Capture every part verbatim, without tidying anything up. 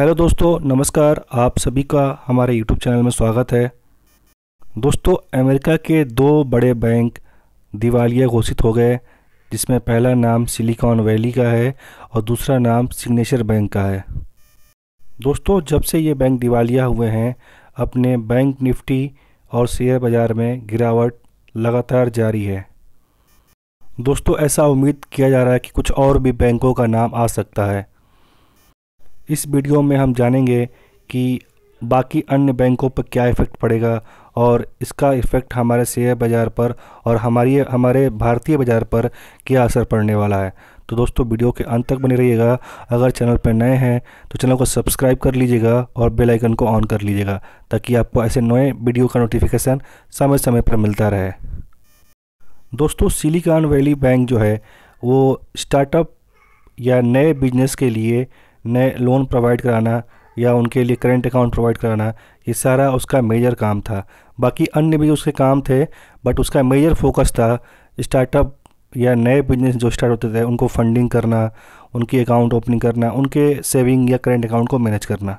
Hello दोस्तों, नमस्कार। आप सभी का हमारे यूट्यूब चैनल में स्वागत है। दोस्तों, अमेरिका के दो बड़े बैंक दिवालिया घोषित हो गए, जिसमें पहला नाम सिलिकॉन वैली का है और दूसरा नाम सिग्नेचर बैंक का है। दोस्तों, जब से ये बैंक दिवालिया हुए हैं, अपने बैंक निफ्टी और शेयर बाज़ार में गिरावट लगातार जारी है। दोस्तों, ऐसा उम्मीद किया जा रहा है कि कुछ और भी बैंकों का नाम आ सकता है। इस वीडियो में हम जानेंगे कि बाकी अन्य बैंकों पर क्या इफ़ेक्ट पड़ेगा और इसका इफ़ेक्ट हमारे शेयर बाज़ार पर और हमारी हमारे भारतीय बाज़ार पर क्या असर पड़ने वाला है। तो दोस्तों, वीडियो के अंत तक बने रहिएगा। अगर चैनल पर नए हैं तो चैनल को सब्सक्राइब कर लीजिएगा और बेल आइकन को ऑन कर लीजिएगा, ताकि आपको ऐसे नए वीडियो का नोटिफिकेशन समय समय पर मिलता रहे। दोस्तों, सिलिकॉन वैली बैंक जो है वो स्टार्टअप या नए बिजनेस के लिए नए लोन प्रोवाइड कराना या उनके लिए करेंट अकाउंट प्रोवाइड कराना, ये सारा उसका मेजर काम था। बाकी अन्य भी उसके काम थे, बट उसका मेजर फोकस था स्टार्टअप या नए बिजनेस जो स्टार्ट होते थे उनको फंडिंग करना, उनकी अकाउंट ओपनिंग करना, उनके सेविंग या करेंट अकाउंट को मैनेज करना।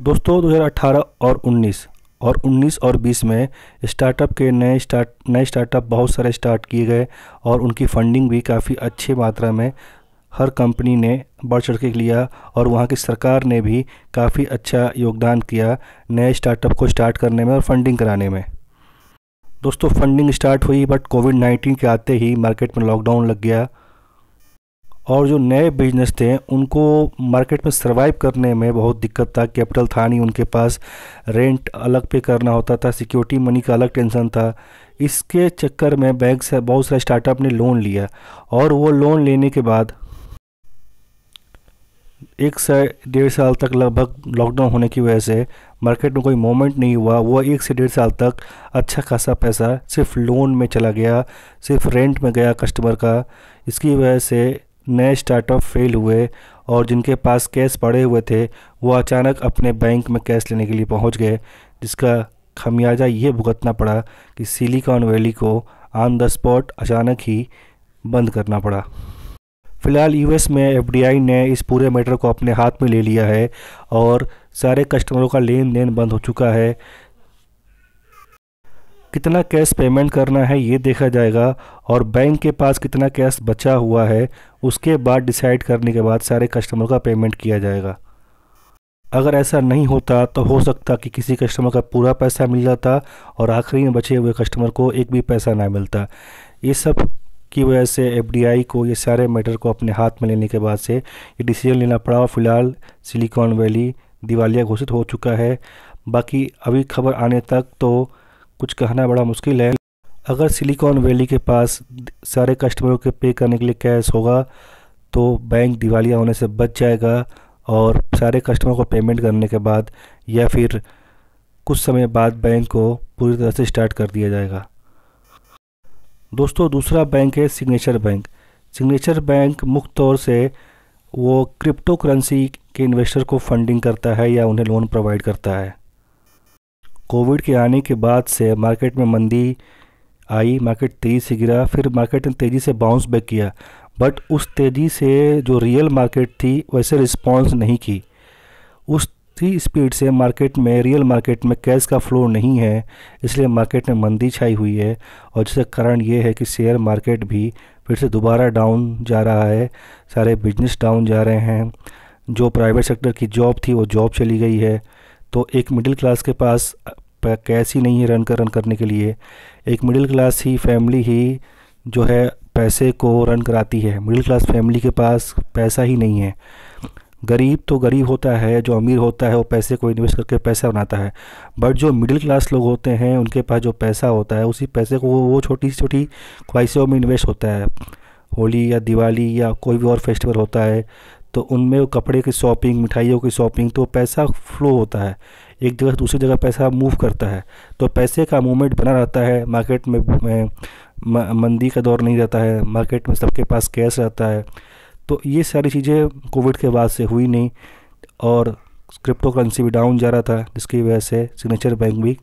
दोस्तों, दो हज़ार अठारह और उन्नीस और उन्नीस और बीस में स्टार्टअप के नए स्टार्ट नए स्टार्टअप बहुत सारे स्टार्ट किए गए और उनकी फंडिंग भी काफ़ी अच्छी मात्रा में हर कंपनी ने बढ़ चढ़ के लिया और वहाँ की सरकार ने भी काफ़ी अच्छा योगदान किया नए स्टार्टअप को स्टार्ट करने में और फंडिंग कराने में। दोस्तों, फंडिंग स्टार्ट हुई, बट कोविड नाइन्टीन के आते ही मार्केट में लॉकडाउन लग गया और जो नए बिजनेस थे उनको मार्केट में सर्वाइव करने में बहुत दिक्कत था। कैपिटल था नहीं उनके पास, रेंट अलग पे करना होता था, सिक्योरिटी मनी का अलग टेंशन था। इसके चक्कर में बैंक से बहुत सारे स्टार्टअप ने लोन लिया और वो लोन लेने के बाद एक से डेढ़ साल तक लगभग लॉकडाउन होने की वजह से मार्केट में कोई मूवमेंट नहीं हुआ। वो एक से डेढ़ साल तक अच्छा खासा पैसा सिर्फ लोन में चला गया, सिर्फ रेंट में गया कस्टमर का। इसकी वजह से नए स्टार्टअप फेल हुए और जिनके पास कैश पड़े हुए थे वो अचानक अपने बैंक में कैश लेने के लिए पहुंच गए, जिसका खमियाजा ये भुगतना पड़ा कि सिलिकॉन वैली को ऑन द स्पॉट अचानक ही बंद करना पड़ा। फ़िलहाल यूएस में एफ डी आई ने इस पूरे मैटर को अपने हाथ में ले लिया है और सारे कस्टमरों का लेन देन बंद हो चुका है। कितना कैश पेमेंट करना है ये देखा जाएगा और बैंक के पास कितना कैश बचा हुआ है उसके बाद डिसाइड करने के बाद सारे कस्टमर का पेमेंट किया जाएगा। अगर ऐसा नहीं होता तो हो सकता कि किसी कस्टमर का पूरा पैसा मिल जाता और आखिरी में बचे हुए कस्टमर को एक भी पैसा ना मिलता। ये सब की वजह से एफ डी आई को ये सारे मैटर को अपने हाथ में लेने के बाद से ये डिसीजन लेना पड़ा और फिलहाल सिलिकॉन वैली दिवालिया घोषित हो चुका है। बाकी अभी खबर आने तक तो कुछ कहना बड़ा मुश्किल है। अगर सिलिकॉन वैली के पास सारे कस्टमरों के पे करने के लिए कैश होगा तो बैंक दिवालिया होने से बच जाएगा और सारे कस्टमर को पेमेंट करने के बाद या फिर कुछ समय बाद बैंक को पूरी तरह से स्टार्ट कर दिया जाएगा। दोस्तों, दूसरा बैंक है सिग्नेचर बैंक। सिग्नेचर बैंक मुख्य तौर से वो क्रिप्टो करेंसी के इन्वेस्टर को फंडिंग करता है या उन्हें लोन प्रोवाइड करता है। कोविड के आने के बाद से मार्केट में मंदी आई, मार्केट तेज़ी से गिरा, फिर मार्केट ने तेज़ी से बाउंस बैक किया, बट उस तेज़ी से जो रियल मार्केट थी वैसे रिस्पॉन्स नहीं की। उस थी स्पीड से मार्केट में रियल मार्केट में कैश का फ्लो नहीं है, इसलिए मार्केट में मंदी छाई हुई है और जिसका कारण ये है कि शेयर मार्केट भी फिर से दोबारा डाउन जा रहा है। सारे बिजनेस डाउन जा रहे हैं, जो प्राइवेट सेक्टर की जॉब थी वो जॉब चली गई है, तो एक मिडिल क्लास के पास कैश ही नहीं है रन कर रन करने के लिए। एक मिडिल क्लास ही फैमिली ही जो है पैसे को रन कराती है, मिडिल क्लास फैमिली के पास पैसा ही नहीं है। गरीब तो गरीब होता है, जो अमीर होता है वो पैसे को इन्वेस्ट करके पैसा बनाता है, बट जो मिडिल क्लास लोग होते हैं उनके पास जो पैसा होता है उसी पैसे को वो छोटी छोटी ख्वाहिशों में इन्वेस्ट होता है। होली या दिवाली या कोई भी और फेस्टिवल होता है तो उनमें वो कपड़े की शॉपिंग, मिठाइयों की शॉपिंग, तो पैसा फ्लो होता है, एक जगह से दूसरी जगह पैसा मूव करता है, तो पैसे का मूवमेंट बना रहता है। मार्केट में मंदी का दौर नहीं रहता है, मार्केट में सबके पास कैश रहता है। तो ये सारी चीज़ें कोविड के बाद से हुई नहीं और क्रिप्टो करेंसी भी डाउन जा रहा था, जिसकी वजह से सिग्नेचर बैंक भी